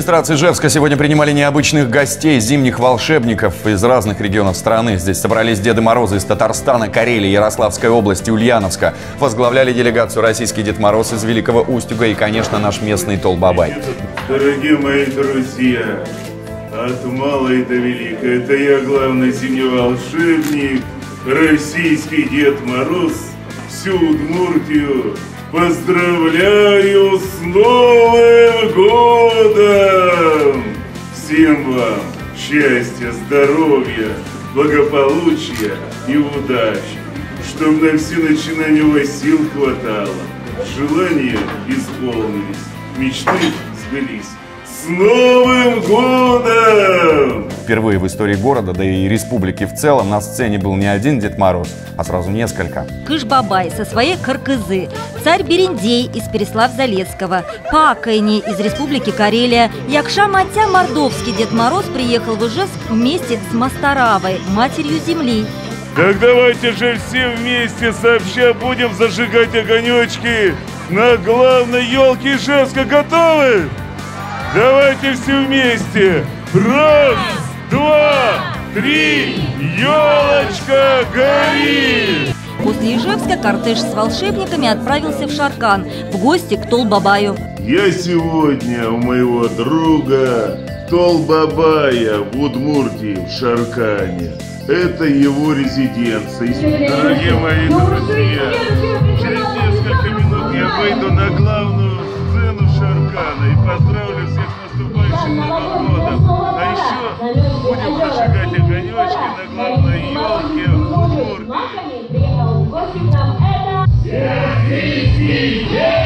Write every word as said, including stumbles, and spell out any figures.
администрации Жевска сегодня принимали необычных гостей, зимних волшебников из разных регионов страны. Здесь собрались Деды Морозы из Татарстана, Карелии, Ярославской области, Ульяновска. Возглавляли делегацию российский Дед Мороз из Великого Устюга и, конечно, наш местный Тол Бабай. Дорогие мои друзья, от малой до великой, это я, главный зимний волшебник, российский Дед Мороз, всю Удмуртию. Поздравляю с Новым годом! Всем вам счастья, здоровья, благополучия и удачи, чтобы на все начинания у вас сил хватало, желания исполнились, мечты сбылись. С Новым годом! Впервые в истории города, да и республики в целом, на сцене был не один Дед Мороз, а сразу несколько. Кышбабай со своей Каркызы, царь Берендей из Переслав-Залесского, Пакайни из республики Карелия, Якша Матя, мордовский Дед Мороз, приехал в Ижевск вместе с Мастаравой, матерью земли. Так давайте же все вместе сообща будем зажигать огонечки на главной елке Ижевска. Готовы? Давайте все вместе! Раз, два, три! Елочка горит! После Ижевска кортеж с волшебниками отправился в Шаркан, в гости к Тол Бабаю. Я сегодня у моего друга Тол Бабая в Удмуртии, в Шаркане. Это его резиденция. Дорогие мои друзья, через несколько минут я выйду на главную сцену Шаркана и поздравлю всех с наступающим Новым годом. А еще будем зажигать огонечки на главной елке в Удмуртии.